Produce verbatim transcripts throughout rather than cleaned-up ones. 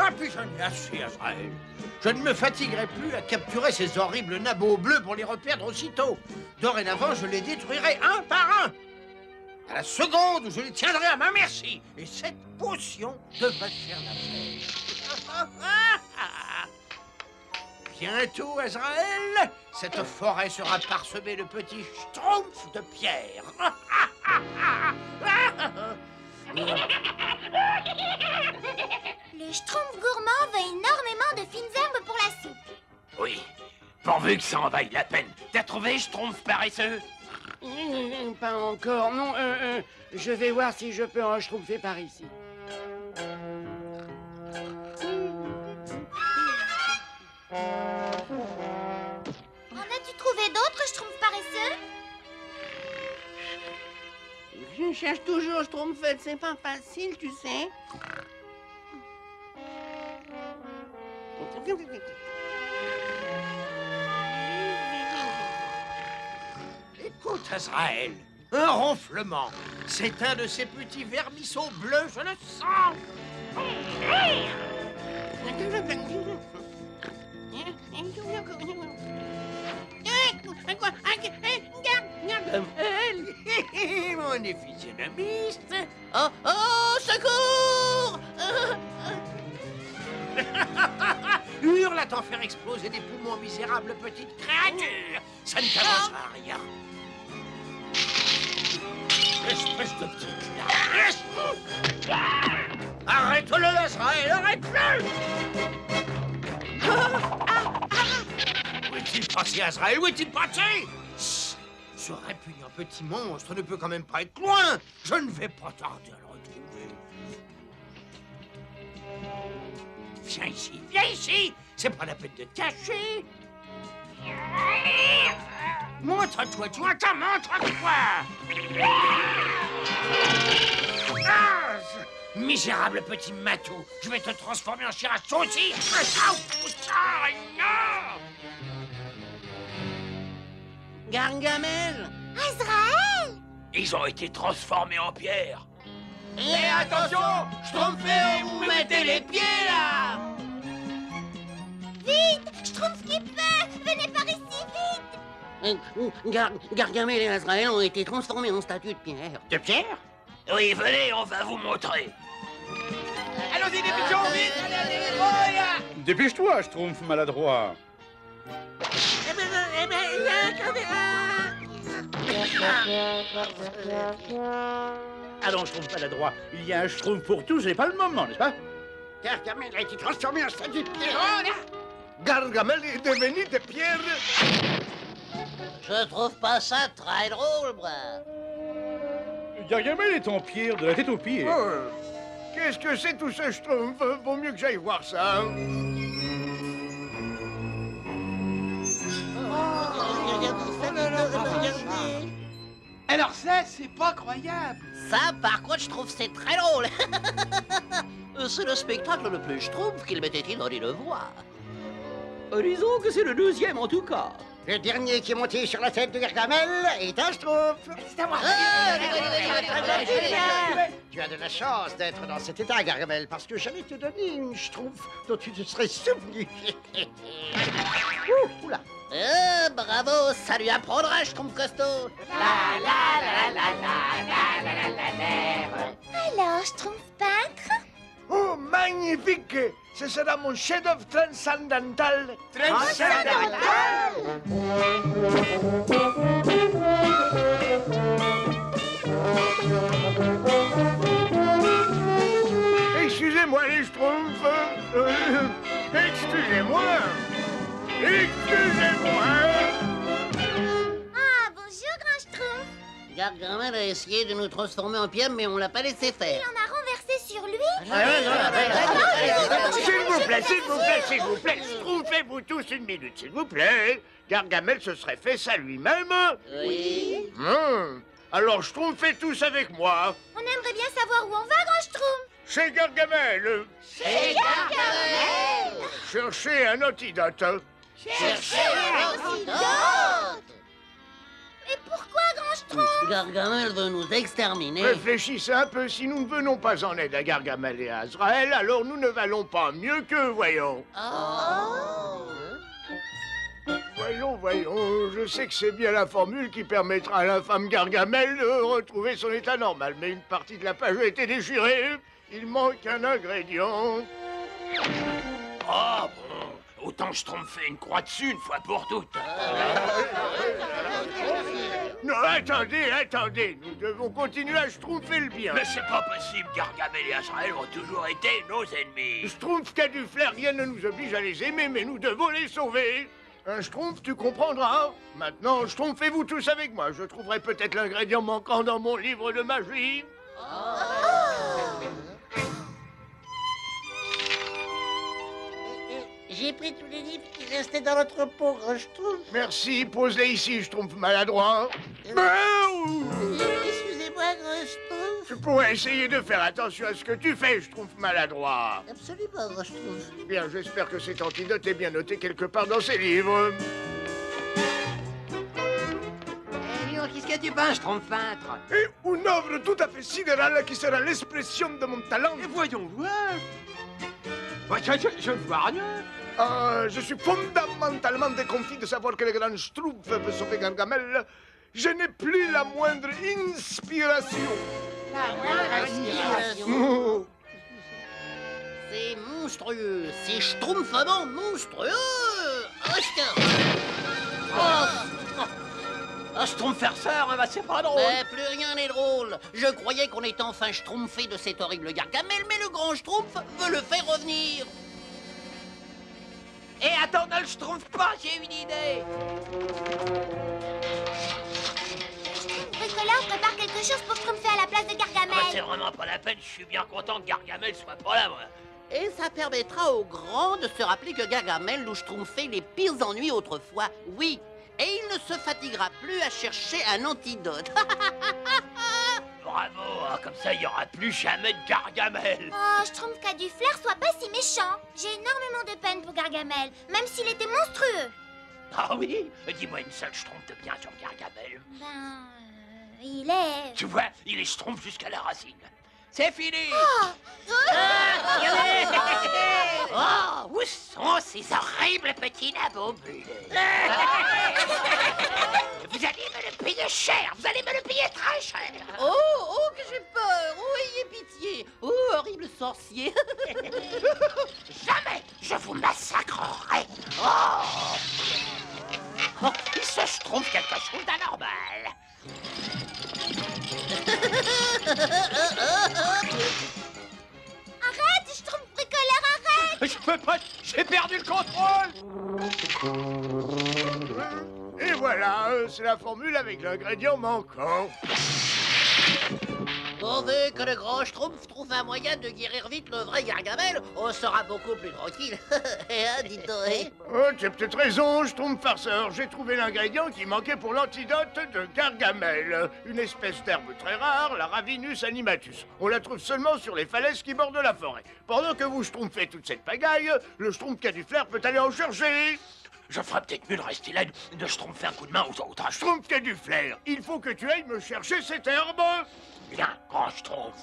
Ah, puis j'en ai assez, Azraël. Je ne me fatiguerai plus à capturer ces horribles nabots bleus pour les reperdre aussitôt. Dorénavant, je les détruirai un par un. À la seconde où je les tiendrai à ma merci. Et cette potion devrait faire l'affaire. Bientôt, Azraël, cette forêt sera parsemée de petits schtroumpfs de pierre. Le schtroumpf gourmand veut énormément de fines herbes pour la soupe. Oui, pourvu que ça en vaille la peine. T'as trouvé, schtroumpf paresseux? Mmh, pas encore, non. Euh, euh, je vais voir si je peux en schtroumpfer par ici. En as-tu trouvé d'autres schtroumpfs paresseux? Je cherche toujours schtroumpfette, c'est pas facile, tu sais. Écoute, Azraël, un ronflement. C'est un de ces petits vermisseaux bleus, je le sens. Mon éphysionomiste. Oh, oh, secours! Hurle à t'en faire exploser des poumons, misérables petites créatures. Ça ne t'avancera à rien. Espèce de petit clard. Arrête-le, Azraël, arrête-le. Où est-il passé, Azraël? Où est-il passé? Ce répugnant petit monstre ne peut quand même pas être loin. Je ne vais pas tarder à le retrouver. Viens ici, viens ici. C'est pas la peine de cacher. Montre-toi, tu entends, montre-toi. Ah, je... Misérable petit matou, je vais te transformer en chirasse aussi. Ah, putain, non! Gargamel! Azraël! Ils ont été transformés en pierre. Et attention, schtroumpf, vous mettez les pieds là! Vite! Schtroumpf qui peut! Venez par ici, vite! Gar Gargamel et Azraël ont été transformés en statues de pierre. De pierre? Oui, venez, on va vous montrer. Allons-y, dépêchons, euh, vite! Allez, allez, oh, là. Dépêche-toi, schtroumpf maladroit. Allons, schtroumpf maladroit. Il y a un schtroumpf pour tout, ce n'est pas le moment, n'est-ce pas? Gargamel a été transformé en statue de pierre. Gargamel est devenu de pierre. Je trouve pas ça très drôle, brave. Gargamel est en pierre, de la tête aux pieds. Oh, qu'est-ce que c'est tout ce schtroumpf? Vaut mieux que j'aille voir ça. Alors ça, c'est pas croyable. Ça, par contre, je trouve c'est très drôle. C'est le spectacle le plus, je trouve, qu'il m'était inondé de voir. Disons que c'est le deuxième, en tout cas. Le dernier qui est monté sur la tête de Gargamel est un schtroumpf. C'est à moi. Tu as de la chance d'être dans cet état, Gargamel, parce que j'allais te donner une schtroumpf dont tu te serais souvenu. Ouh, oula. Euh, bravo, ça lui apprendra, schtroumpf costaud. La la la la la la la la la. Alors, schtroumpf peintre? Oh, magnifique! Ce sera mon chef-d'œuvre transcendantal. Transcendantal! Excusez-moi, les schtroumpfs. Euh, Excusez-moi. Excusez-moi. Ah, bonjour, grand schtroumpf. Gargamel a essayé de nous transformer en pierre, mais on l'a pas laissé faire. Il en a renversé sur lui. S'il vous plaît, s'il vous plaît, s'il vous plaît, trouvez-vous tous une minute, s'il vous plaît. Gargamel se serait fait ça lui-même. Oui. Mmh. Alors, schtroumpfez tous avec moi. On aimerait bien savoir où on va, grand schtroumpf. Chez Gargamel. Chez Gargamel. Cherchez un antidote. Cherchez un antidote. Mais pourquoi, grand Schtroumpf! Gargamel veut nous exterminer. Réfléchissez un peu, si nous ne venons pas en aide à Gargamel et à Azraël, alors nous ne valons pas mieux qu'eux, voyons. Oh. Voyons, voyons, je sais que c'est bien la formule qui permettra à l'infâme Gargamel de retrouver son état normal, mais une partie de la page a été déchirée. Il manque un ingrédient. Ah, bon, autant Schtroumpf fait une croix dessus une fois pour toutes. Non, attendez, attendez, nous devons continuer à schtroumpfer le bien. Mais c'est pas possible, Gargamel et Azraël ont toujours été nos ennemis. Schtroumpf qu'a du flair, rien ne nous oblige à les aimer, mais nous devons les sauver. Un Schtroumpf, tu comprendras. Maintenant, schtroumpfez-vous tous avec moi. Je trouverai peut-être l'ingrédient manquant dans mon livre de magie. Oh. Oh. J'ai pris tous les livres qui restaient dans notre pauvre Schtroumpf. Merci, pose-les ici, Schtroumpf maladroit. Excusez-moi, Schtroumpf. Tu pourrais essayer de faire attention à ce que tu fais, Schtroumpf maladroit. Absolument, Schtroumpf. Bien, j'espère que cet antidote est bien noté quelque part dans ces livres. Qu'est-ce que tu penses, Schtroumpf peintre? Et une œuvre tout à fait sidérale qui sera l'expression de mon talent. Et voyons voir. Je, je, je ne vois rien. Euh, je suis fondamentalement déconfit de savoir que le grand Schtroumpf peut sauver Gargamel. Je n'ai plus la moindre inspiration. La moindre inspiration. C'est monstrueux. C'est schtroumpfement monstrueux. Oscar. Oh. Un Schtroumpf farceur, hein, bah, c'est pas drôle. Mais plus rien n'est drôle. Je croyais qu'on était enfin schtroumpfé de cet horrible Gargamel, mais le grand Schtroumpf veut le faire revenir. Et attends, ne le Schtroumpf pas, j'ai une idée. Bricola, on prépare quelque chose pour schtroumpfer à la place de Gargamel. Ah bah, c'est vraiment pas la peine, je suis bien content que Gargamel soit pas là, moi. Et ça permettra aux grands de se rappeler que Gargamel nous schtroumpfait les pires ennuis autrefois, oui. Et il ne se fatiguera plus à chercher un antidote. Bravo, hein, comme ça il n'y aura plus jamais de Gargamel. Oh, Schtroumpf qu'a du flair, sois pas si méchant. J'ai énormément de peine pour Gargamel, même s'il était monstrueux. Ah oui? Dis-moi une seule Schtroumpf de bien sur Gargamel. Ben, euh, il est... Tu vois, il est Schtroumpf jusqu'à la racine. C'est fini. Oh, ah, oh, où sont ces horribles petits nabos bleus? Vous allez me le payer cher, vous allez me le payer très cher. Oh, oh, que j'ai peur, oh, ayez pitié. Oh, horrible sorcier. Jamais je vous massacrerai. Oh. Oh, il se Schtroumpf quelque chose d'anormal. Arrête, Schtroumpf bricoleur, arrête! Je peux pas, j'ai perdu le contrôle! Et voilà, c'est la formule avec l'ingrédient manquant. Pourvu que le grand Schtroumpf trouve un moyen de guérir vite le vrai Gargamel, on sera beaucoup plus tranquille. Et hein, dis-toi. Oh, tu as peut-être raison, Schtroumpf farceur. J'ai trouvé l'ingrédient qui manquait pour l'antidote de Gargamel. Une espèce d'herbe très rare, la Ravinus animatus. On la trouve seulement sur les falaises qui bordent la forêt. Pendant que vous schtroumpfez toute cette pagaille, le Schtroumpf qui a du flair peut aller en chercher. Je ferais peut-être mieux de rester là, de Schtroumpfer un coup de main aux autres. Schtroumpf qui a du flair. Il faut que tu ailles me chercher cette herbe. Bien, grand Schtroumpf.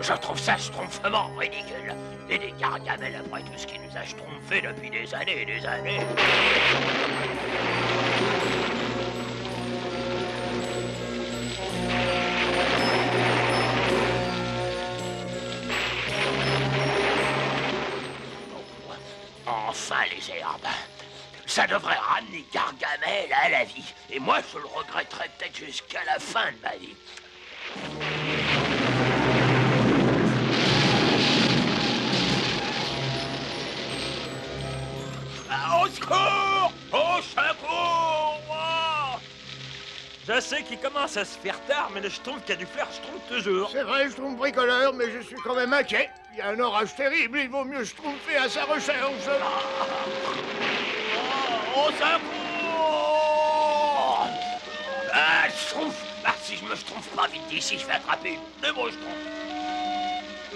Je trouve ça schtroumpfement ridicule. Et des Gargamel après tout ce qui nous a schtroumpfés depuis des années et des années. Oh, enfin les herbes. Ça devrait ramener Gargamel à la vie. Et moi, je le regretterai peut-être jusqu'à la fin de ma vie. Ah, au secours! Au secours! Oh! Je sais qu'il commence à se faire tard, mais le Schtroumpf qui a du flair, Schtroumpf toujours. C'est vrai, Schtroumpf bricoleur, mais je suis quand même inquiet. Il y a un orage terrible, il vaut mieux schtroumpfer à sa recherche. Au secours! Ah, Schtroumpf! Ah, si je me Schtroumpf pas vite d'ici, je vais attraper le beau Schtroumpf.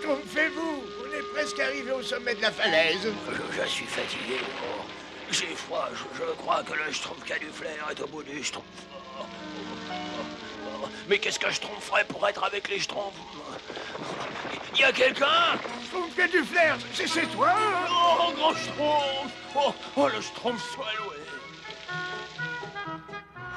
Schtroumpfez-vous! On est presque arrivé au sommet de la falaise. Je suis fatigué, le corps. J'ai froid, je, je crois que le Schtroumpf canuflaire est au bout du Schtroumpf. Oh, oh, oh. Mais qu'est-ce que Schtroumpf ferait pour être avec les Schtroumpfs? Il y a quelqu'un? Schtroumpf canuflaire, c'est toi hein? Oh, grand Schtroumpf! Oh, oh, le Schtroumpf soit loué!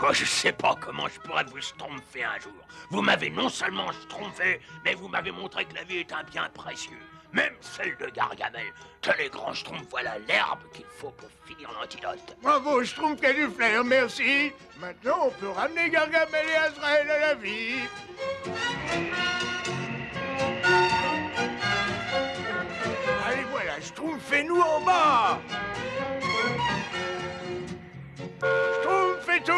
Oh, je sais pas comment je pourrais vous schtroumpfer un jour. Vous m'avez non seulement schtroumpfé, mais vous m'avez montré que la vie est un bien précieux. Même celle de Gargamel, que les grands schtroumpfs, voilà l'herbe qu'il faut pour finir l'antidote. Bravo, schtroumpf canuflaire, merci. Maintenant, on peut ramener Gargamel et Azraël à la vie. Allez, voilà, schtroumpfez-nous en bas. Schtroumpfez tout.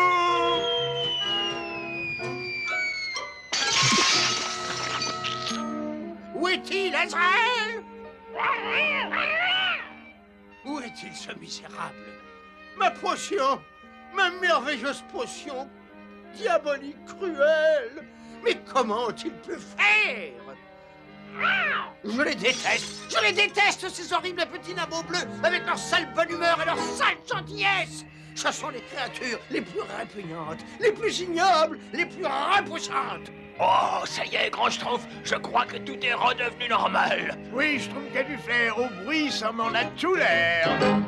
Où est-il, Azraël? Où est-il, ce misérable? Ma potion! Ma merveilleuse potion! Diabolique, cruelle! Mais comment ont-ils pu faire? Je les déteste! Je les déteste, ces horribles petits nabots bleus, avec leur sale bonne humeur et leur sale gentillesse! Ce sont les créatures les plus répugnantes, les plus ignobles, les plus repoussantes! Oh, ça y est, grand Schtroumpf, je crois que tout est redevenu normal. Oui, Schtroumpf canuflaire, au bruit, ça m'en a tout l'air.